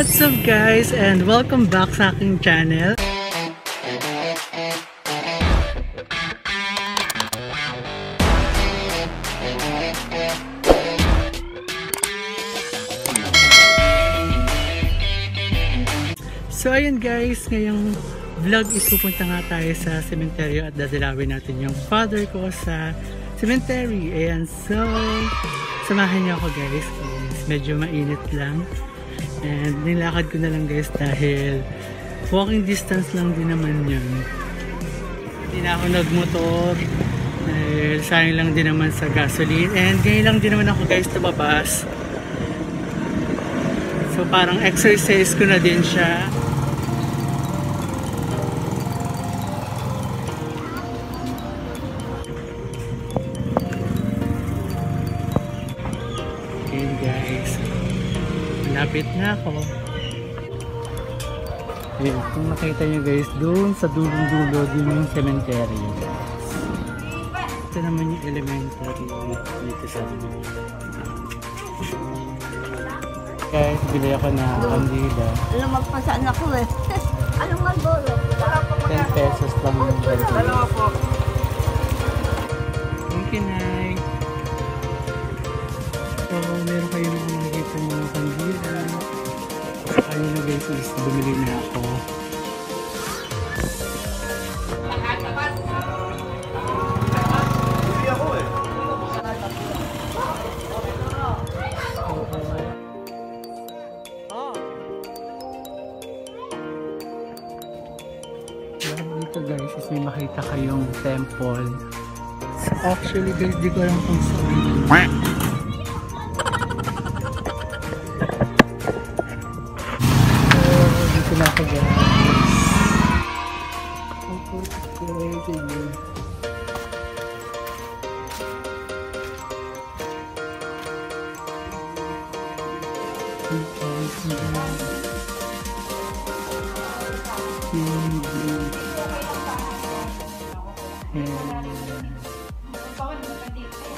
What's up guys and welcome back sa aking channel. So ayun guys, ngayong vlog is pupunta nga tayo sa cementerio at dadalawin natin yung father ko sa cemetery. Ayan, so samahan niyo ako guys. Medyo mainit lang. And nilakad ko na lang guys dahil walking distance lang din naman yun. Hindi na ako nagmotor dahil sayang lang din naman sa gasoline. And ganyan lang din naman ako guys tumabas. So parang exercise ko na din siya. And guys, malapit na ako. Ayun, kung nakita nyo guys, doon sa dulong-dulo, doon yung cemetery. Ito naman yung elementary dito sa mga. Guys, bili ako na kandila. Alam, magpasaan ako eh. Anong magdolo? 10 pesos lang yung kandila. Dalawa po. Thank you, Nay. So, meron kayo na nakikita mga kandila. Sa kanila guys, bumili na ako. Dito guys is may makita kayong temple. Actually guys, di ko alam kung saan. So dito na ako guys.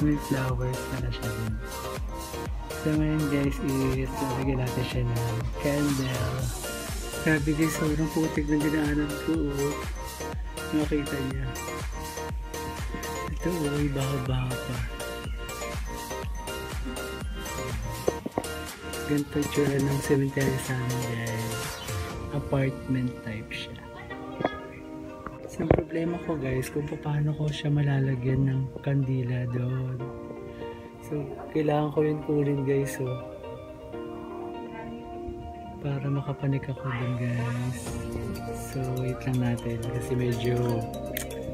May flowers na siya din. So ngayon guys is nabigyan natin siya ng candle. Grabe guys, sobrang putik ng dinaanan ko. Nakita niya. Ito baho-baho pa. Ganito tsura ng cemetery sa amin guys. Apartment type siya. So, ang problema ko guys, kung paano ko siya malalagyan ng kandila doon. So, kailangan ko yun kulin guys, so. Para makapanik ako doon guys. So, wait lang natin kasi medyo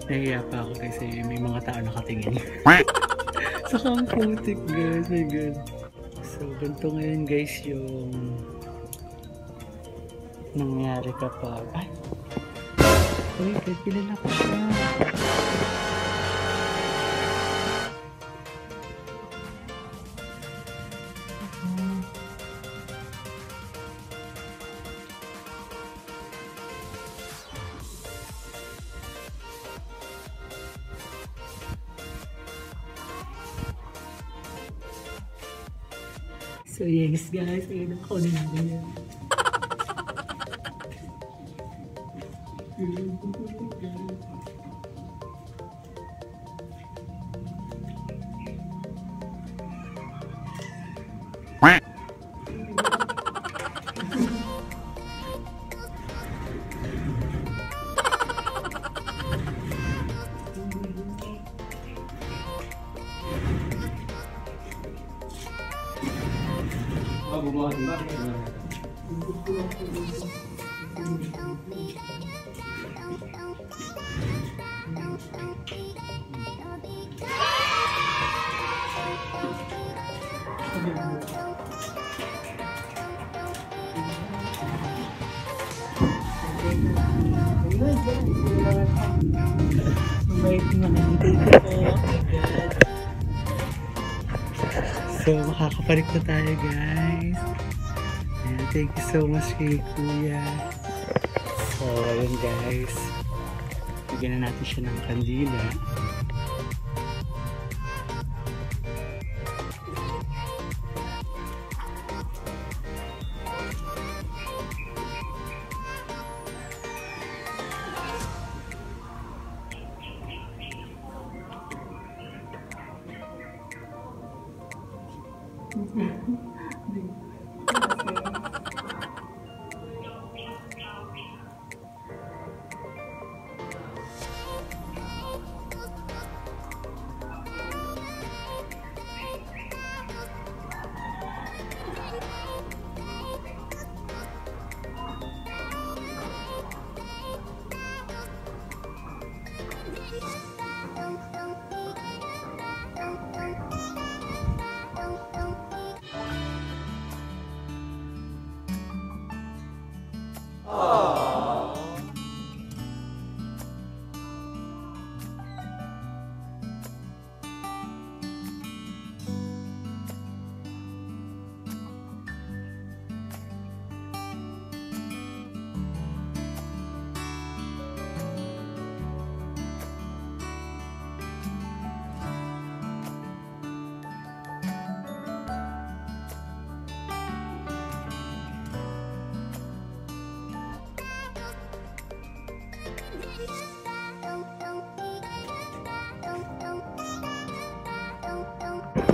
nahiya pa ako kasi may mga tao nakatingin. So, ang putik guys, my God. So, ganito ngayon guys yung nangyari kapag... Ay! Uy, guys, pinala ko siya. So yes guys, ayun ako na namin. So makakapanik na tayo guys. And thank you so much kay Kuya. So ayun guys, bigyan na natin siya ng kandila.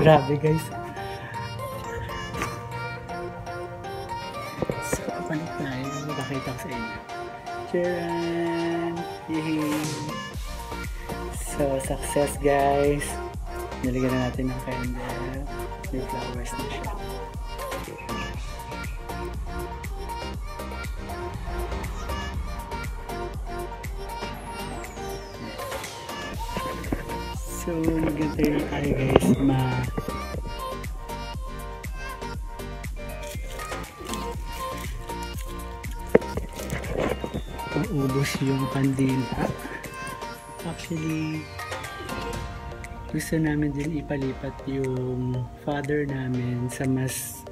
Grabe guys. So, panik tayo. Nakakita ko sa inyo. Charan! Yay! So, success guys. Nilagyan na natin ng candle. May flowers na siya. So, nag-antay na tayo guys maubos yung kandila. Actually, gusto namin din ipalipat yung father namin sa mas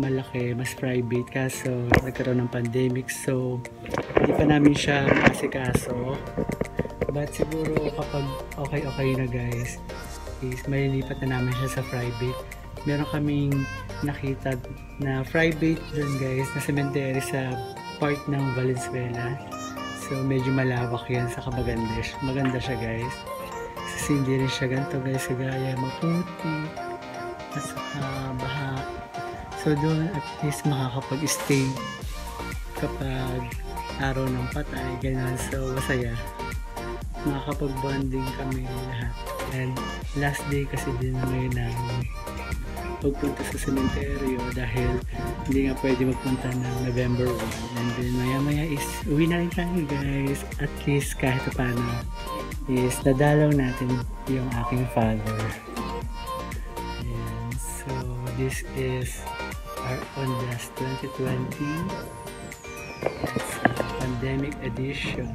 malaki, mas private. Kaso, nagkaroon ng pandemic. So, hindi pa namin siya masikaso. But siguro kapag okay na guys is malilipat na namin siya sa private. Meron kaming nakita na private dun guys na cemetery sa part ng Valenzuela. So medyo malawak yan sa Cabangas. Maganda siya guys. Kasi hindi rin siya ganito guys kagaya maputi at saka baha. So doon at least makakapag-stay kapag araw ng patay ganyan. So masaya. Makakapag-bonding kami lahat. And last day kasi din ngayon ng pagpunta sa sementeryo dahil hindi nga pwede magpunta ng November 1. And then maya-maya is uwi na rin tayo guys. At least kahit paano is nadalaw natin yung aking father. And so this is our UNDAS 2020. It's pandemic edition.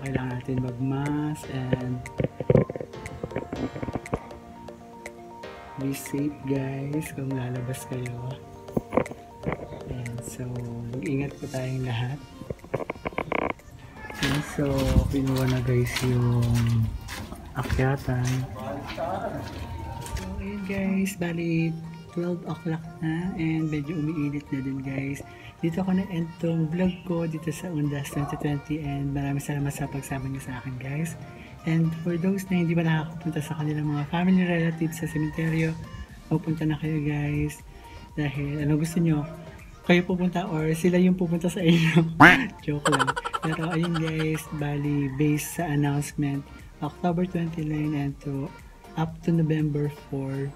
Kailangan natin mag-mask and be safe guys kung lalabas kayo. And so, mag-ingat po tayong lahat. And so, pinuha na guys yung akyatan. So, ayun guys, bali 12 o'clock na and medyo umiinit na din guys. Dito ako na-end tong vlog ko dito sa UNDAS 2020 and maraming salamat sa pagsama niyo sa akin guys. And for those na hindi ba nakakapunta sa kanilang mga family relatives sa cementerio, pupunta na kayo guys. Dahil ano gusto nyo, kayo pupunta or sila yung pupunta sa inyo. Joke lang. Pero ayun guys, bali based sa announcement, October 29 and to up to November 4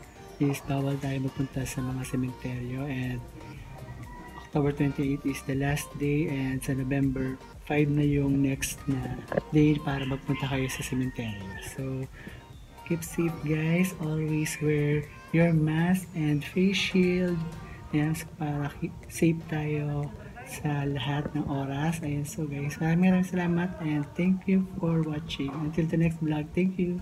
is bawal tayo magpunta sa mga cementerio and October 28 is the last day and sa November 5 na yung next na day para magpunta kayo sa cementerio. So, keep safe guys. Always wear your mask and face shield. Ayan, so para safe tayo sa lahat ng oras. Ayan, so guys, maraming salamat and thank you for watching. Until the next vlog, thank you!